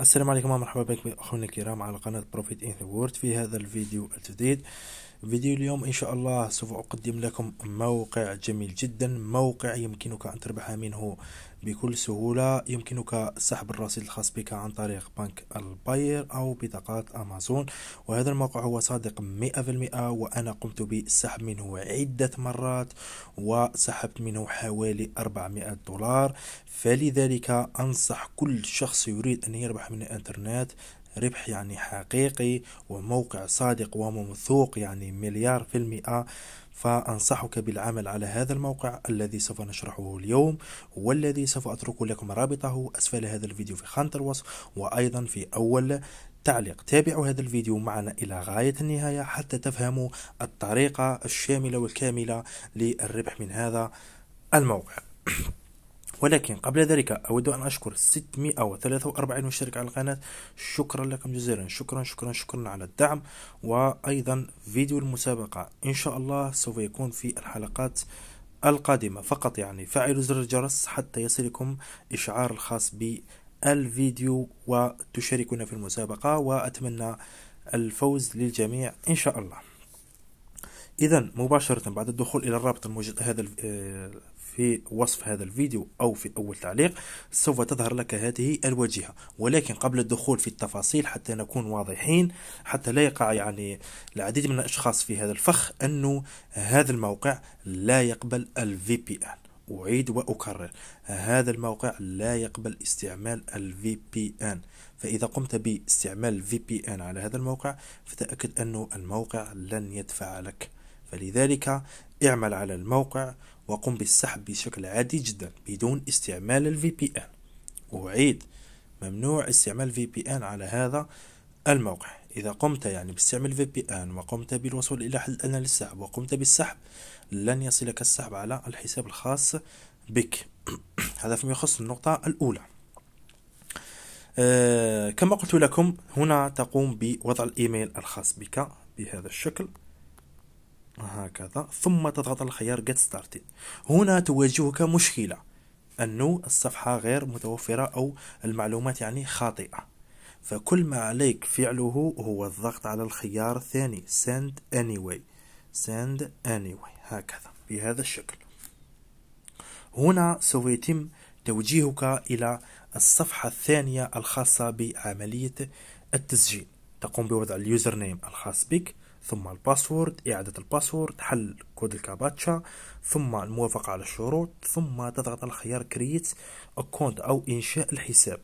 السلام عليكم ومرحبا بكم أخونا الكرام على قناة Profit in the World. في هذا الفيديو الجديد، فيديو اليوم إن شاء الله سوف أقدم لكم موقع جميل جدا، موقع يمكنك أن تربح منه بكل سهولة. يمكنك سحب الرصيد الخاص بك عن طريق بنك الباير أو بطاقات أمازون، وهذا الموقع هو صادق 100%، وأنا قمت بسحب منه عدة مرات وسحبت منه حوالي 400 دولار. فلذلك أنصح كل شخص يريد أن يربح من الإنترنت ربح يعني حقيقي وموقع صادق وموثوق يعني 100%، فأنصحك بالعمل على هذا الموقع الذي سوف نشرحه اليوم، والذي سوف أترك لكم رابطه أسفل هذا الفيديو في خانة الوصف وأيضا في أول تعليق. تابعوا هذا الفيديو معنا إلى غاية النهاية حتى تفهموا الطريقة الشاملة والكاملة للربح من هذا الموقع. ولكن قبل ذلك أود أن أشكر 643 مشترك على القناة، شكرا لكم جزيلا، شكرا شكرا شكرا على الدعم. وأيضا فيديو المسابقة إن شاء الله سوف يكون في الحلقات القادمة، فقط يعني فعلوا زر الجرس حتى يصلكم إشعار الخاص بالفيديو وتشاركون في المسابقة، وأتمنى الفوز للجميع إن شاء الله. إذا مباشرة بعد الدخول إلى الرابط الموجود هذا في وصف هذا الفيديو أو في أول تعليق، سوف تظهر لك هذه الواجهة. ولكن قبل الدخول في التفاصيل حتى نكون واضحين، حتى لا يقع يعني العديد من الأشخاص في هذا الفخ أنه هذا الموقع لا يقبل الفي بي ان. أعيد وأكرر، هذا الموقع لا يقبل استعمال الفي بي ان. فإذا قمت باستعمال الفي بي ان على هذا الموقع فتأكد أنه الموقع لن يدفع لك. فلذلك اعمل على الموقع وقم بالسحب بشكل عادي جدا بدون استعمال الفي بي ان. أعيد، ممنوع استعمال الفي بي ان على هذا الموقع. إذا قمت يعني باستعمال الفي بي ان وقمت بالوصول إلى حد الأدنى للسحب وقمت بالسحب، لن يصلك السحب على الحساب الخاص بك. هذا فيما يخص النقطة الأولى. كما قلت لكم، هنا تقوم بوضع الإيميل الخاص بك بهذا الشكل هكذا، ثم تضغط على الخيار Get Started. هنا تواجهك مشكلة أنه الصفحة غير متوفرة أو المعلومات يعني خاطئة، فكل ما عليك فعله هو الضغط على الخيار الثاني Send Anyway. Send Anyway هكذا بهذا الشكل. هنا سوف يتم توجيهك إلى الصفحة الثانية الخاصة بعملية التسجيل. تقوم بوضع اليوزر نيم الخاص بك، ثم الباسورد، إعادة الباسورد، حل كود الكاباتشا، ثم الموافقة على الشروط، ثم تضغط على خيار كرييت أكونت أو إنشاء الحساب.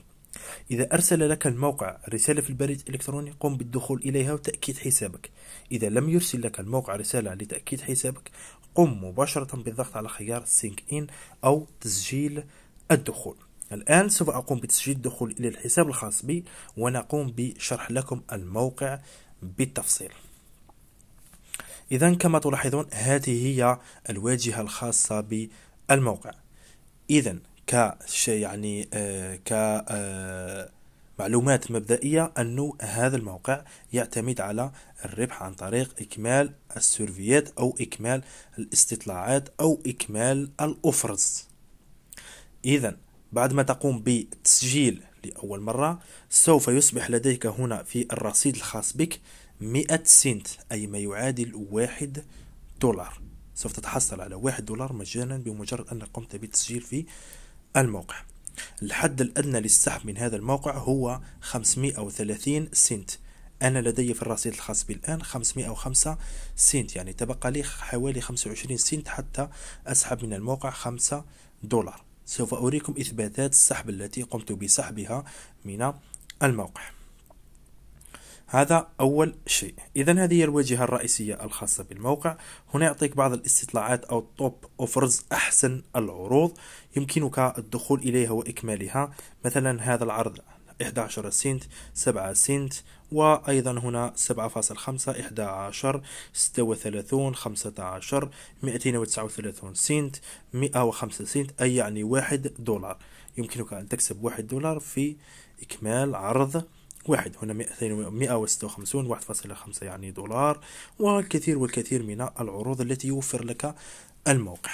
إذا أرسل لك الموقع رسالة في البريد الإلكتروني قم بالدخول إليها وتأكيد حسابك. إذا لم يرسل لك الموقع رسالة لتأكيد حسابك، قم مباشرة بالضغط على خيار سينك إن أو تسجيل الدخول. الآن سوف أقوم بتسجيل الدخول إلى الحساب الخاص بي، ونقوم بشرح لكم الموقع بالتفصيل. إذا كما تلاحظون هذه هي الواجهة الخاصة بالموقع. إذا كمعلومات مبدئية، أنه هذا الموقع يعتمد على الربح عن طريق إكمال السيرفيات أو إكمال الاستطلاعات أو إكمال الأوفرز. إذا بعد ما تقوم بتسجيل لأول مرة، سوف يصبح لديك هنا في الرصيد الخاص بك 100 سنت، أي ما يعادل 1 دولار. سوف تتحصل على 1 دولار مجانا بمجرد أنك قمت بالتسجيل في الموقع. الحد الأدنى للسحب من هذا الموقع هو 530 سنت. أنا لدي في الرصيد الخاص بي الآن 505 سنت، يعني تبقى لي حوالي 25 سنت حتى أسحب من الموقع 5 دولار. سوف أريكم إثباتات السحب التي قمت بسحبها من الموقع. هذا أول شيء. إذا هذه هي الواجهة الرئيسية الخاصة بالموقع. هنا يعطيك بعض الاستطلاعات أو التوب أوفرز، أحسن العروض يمكنك الدخول إليها وإكمالها. مثلا هذا العرض 11 سنت، 7 سنت، وأيضا هنا 7.5، 11، 36، 15، 239 سنت، 105 سنت، أي يعني 1 دولار. يمكنك أن تكسب 1 دولار في إكمال عرض واحد. هنا 256، 1.5 يعني دولار، والكثير والكثير من العروض التي يوفر لك الموقع.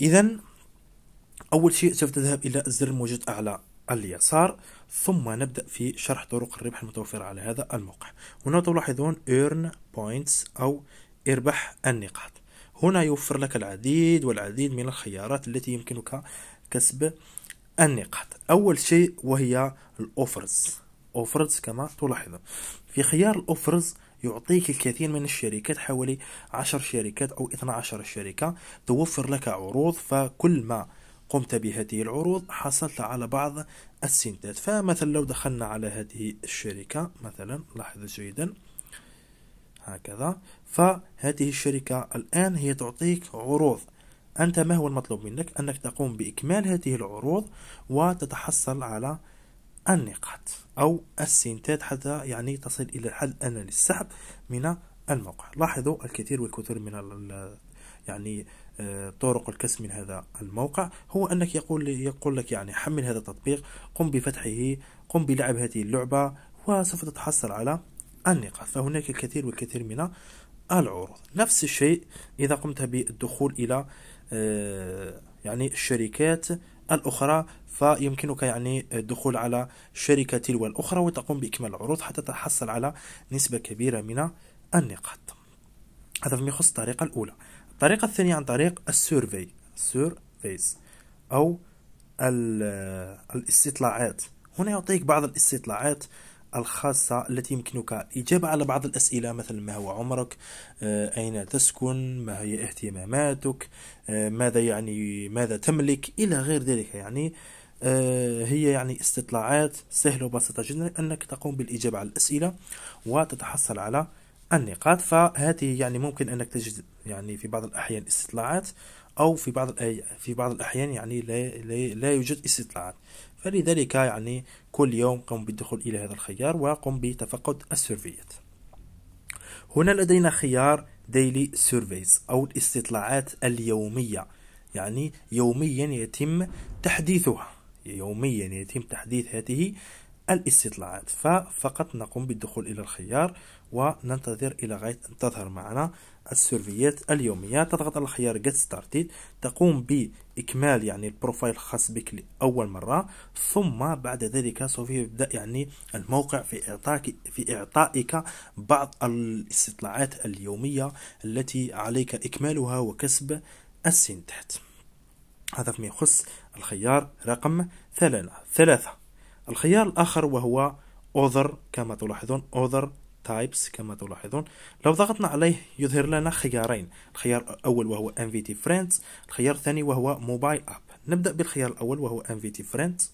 إذا أول شيء سوف تذهب إلى الزر الموجود أعلى اليسار، ثم نبدأ في شرح طرق الربح المتوفرة على هذا الموقع. هنا تلاحظون earn points أو اربح النقاط. هنا يوفر لك العديد والعديد من الخيارات التي يمكنك كسب النقاط. أول شيء وهي الأوفرز، أوفرز كما تلاحظون. في خيار الأوفرز يعطيك الكثير من الشركات، حوالي 10 شركات أو 12 شركة توفر لك عروض، فكل ما قمت بهذه العروض حصلت على بعض السنتات. فمثلا لو دخلنا على هذه الشركة مثلا، لاحظوا جيدا هكذا، فهذه الشركة الآن هي تعطيك عروض. أنت ما هو المطلوب منك؟ أنك تقوم بإكمال هذه العروض وتتحصل على النقاط أو السنتات حتى يعني تصل إلى الحل أن للسحب من الموقع. لاحظوا الكثير والكثير من يعني طرق الكسب من هذا الموقع هو أنك يقول لك يعني حمل هذا التطبيق، قم بفتحه، قم بلعب هذه اللعبة وسوف تتحصل على النقاط. فهناك الكثير والكثير من العروض. نفس الشيء إذا قمت بالدخول إلى يعني الشركات الأخرى، فيمكنك يعني الدخول على شركة تلو الأخرى وتقوم بإكمال العروض حتى تحصل على نسبة كبيرة من النقاط. هذا فيما يخص الطريقة الأولى. الطريقة الثانية عن طريق السيرفي، سيرفيز أو الاستطلاعات. هنا يعطيك بعض الاستطلاعات الخاصة التي يمكنك الإجابة على بعض الأسئلة، مثل ما هو عمرك، أين تسكن، ما هي اهتماماتك، ماذا يعني ماذا تملك، إلى غير ذلك. يعني هي يعني استطلاعات سهلة وبسيطة جدا أنك تقوم بالإجابة على الأسئلة وتتحصل على النقاط. فهذه يعني ممكن أنك تجد يعني في بعض الأحيان استطلاعات، أو في بعض الأحيان يعني لا يوجد استطلاعات. فلذلك يعني كل يوم قم بالدخول إلى هذا الخيار وقم بتفقد السيرفيات. هنا لدينا خيار ديلي سيرفيز أو الاستطلاعات اليومية، يعني يوميا يتم تحديثها، يوميا يتم تحديث هذه الاستطلاعات. ففقط نقوم بالدخول إلى الخيار وننتظر إلى غاية أن تظهر معنا السيرفيات اليومية. تضغط على خيار Get Started، تقوم بإكمال يعني البروفايل الخاص بك لأول مرة، ثم بعد ذلك سوف يبدأ يعني الموقع في إعطائك بعض الاستطلاعات اليومية التي عليك إكمالها وكسب السنتات. هذا فيما يخص الخيار رقم 3. الخيار الآخر وهو Other كما تلاحظون، Other Types كما تلاحظون. لو ضغطنا عليه يظهر لنا خيارين، الخيار الأول وهو MVT Friends، الخيار الثاني وهو Mobile App. نبدأ بالخيار الأول وهو MVT Friends،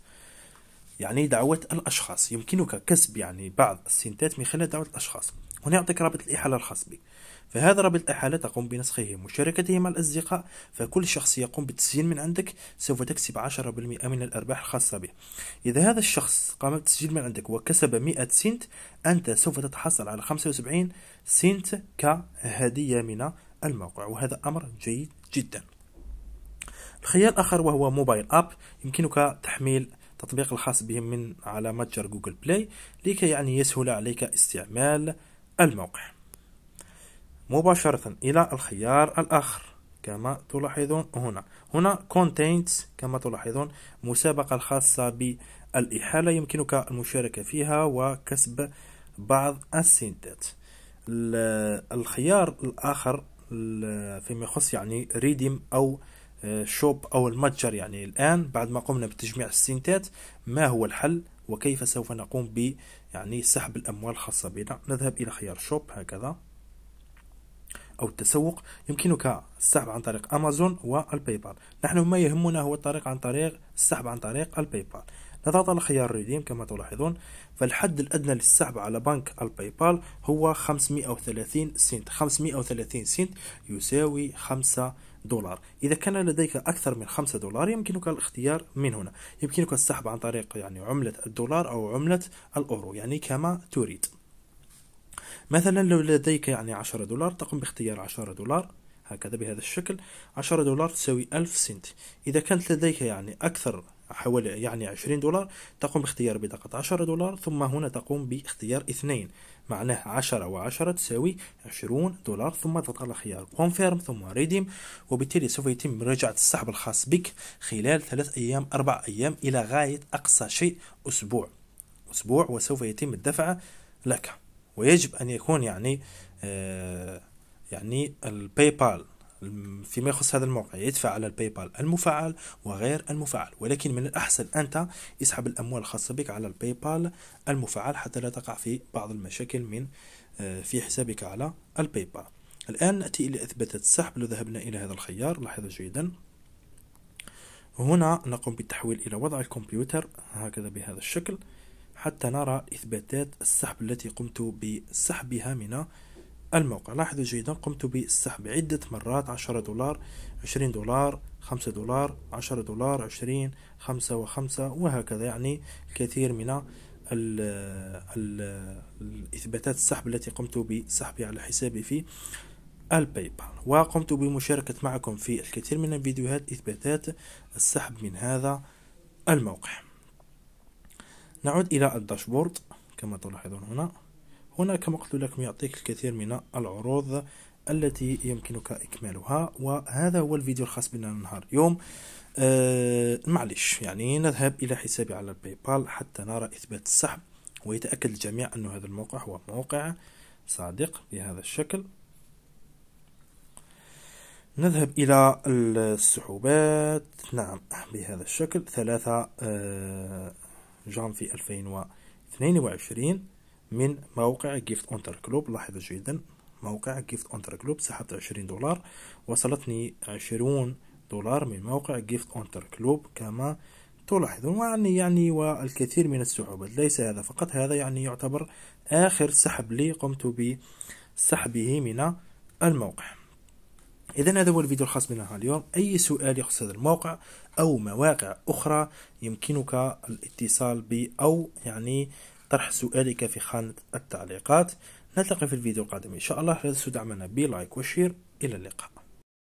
يعني دعوة الأشخاص. يمكنك كسب يعني بعض السنتات من خلال دعوة الأشخاص. هنا يعطيك رابط الإحالة الخاص بك، فهذا رابط الإحالة تقوم بنسخه ومشاركته مع الأصدقاء، فكل شخص يقوم بالتسجيل من عندك سوف تكسب 10% من الأرباح الخاصة به. إذا هذا الشخص قام بالتسجيل من عندك وكسب 100 سنت، أنت سوف تتحصل على 75 سنت كهدية من الموقع، وهذا أمر جيد جدا. الخيار الآخر وهو موبايل أب، يمكنك تحميل تطبيق الخاص بهم من على متجر جوجل بلاي لكي يعني يسهل عليك استعمال الموقع مباشرة. إلى الخيار الآخر كما تلاحظون هنا Contents كما تلاحظون، مسابقة الخاصة بالإحالة يمكنك المشاركة فيها وكسب بعض السنتات. الخيار الآخر فيما يخص يعني ريديم أو شوب أو المتجر، يعني الآن بعد ما قمنا بتجميع السنتات ما هو الحل وكيف سوف نقوم ب يعني سحب الأموال الخاصة بنا. نذهب إلى خيار شوب هكذا أو التسوق، يمكنك السحب عن طريق أمازون والبايبال. نحن ما يهمنا هو الطريق عن طريق السحب عن طريق البايبال. نضغط على خيار ريديم كما تلاحظون، فالحد الأدنى للسحب على بنك البايبال هو 530 سنت، 530 سنت يساوي $5. إذا كان لديك أكثر من $5 يمكنك الاختيار من هنا، يمكنك السحب عن طريق يعني عملة الدولار أو عملة الأورو، يعني كما تريد. مثلا لو لديك يعني $10 تقوم باختيار $10 هكذا بهذا الشكل، $10 تساوي 1000 سنت. إذا كانت لديك يعني أكثر حوالي يعني $20 تقوم باختيار بطاقة $10، ثم هنا تقوم باختيار 2، معناه 10 و10 تساوي $20، ثم تضغط على خيار Confirm ثم Redeem، وبالتالي سوف يتم مراجعة السحب الخاص بك خلال 3 أيام 4 أيام إلى غاية أقصى شيء أسبوع. أسبوع وسوف يتم الدفع لك. ويجب أن يكون يعني الباي بال فيما يخص هذا الموقع يدفع على الباي بال المفعل وغير المفعل، ولكن من الأحسن أنت اسحب الأموال الخاصة بك على الباي بال المفعل حتى لا تقع في بعض المشاكل من في حسابك على الباي بال. الآن نأتي إلى أثبتة السحب. لو ذهبنا إلى هذا الخيار لاحظوا جيدا، هنا نقوم بالتحويل إلى وضع الكمبيوتر هكذا بهذا الشكل حتى نرى إثباتات السحب التي قمت بسحبها من الموقع. لاحظوا جيدا قمت بالسحب عدة مرات، 10 دولار، 20 دولار، 5 دولار، 10 دولار، 20، 5 و5 وهكذا، يعني الكثير من الإثباتات السحب التي قمت بسحبها على حسابي في الباي بال. وقمت بمشاركة معكم في الكثير من الفيديوهات إثباتات السحب من هذا الموقع. نعود إلى الداشبورد كما تلاحظون هنا. هنا كما قلت لكم يعطيك الكثير من العروض التي يمكنك إكمالها. وهذا هو الفيديو الخاص بنا نهار اليوم. معلش نذهب إلى حسابي على الباي بال حتى نرى إثبات السحب ويتأكد الجميع أن هذا الموقع هو موقع صادق بهذا الشكل. نذهب إلى السحوبات بهذا الشكل 3 جانفي 2022 من موقع جيفت هانتر كلوب. لاحظوا جيدا موقع جيفت هانتر كلوب سحبت 20 دولار، وصلتني 20 دولار من موقع جيفت هانتر كلوب كما تلاحظون. والكثير من السحوبات. ليس هذا فقط، هذا يعتبر آخر سحب لي قمت بسحبه من الموقع. إذا هذا هو الفيديو الخاص بنا اليوم. أي سؤال يخص هذا الموقع أو مواقع أخرى يمكنك الاتصال بي أو طرح سؤالك في خانة التعليقات. نلتقي في الفيديو القادم إن شاء الله. لا تنسوا دعمنا بلايك وشير. إلى اللقاء.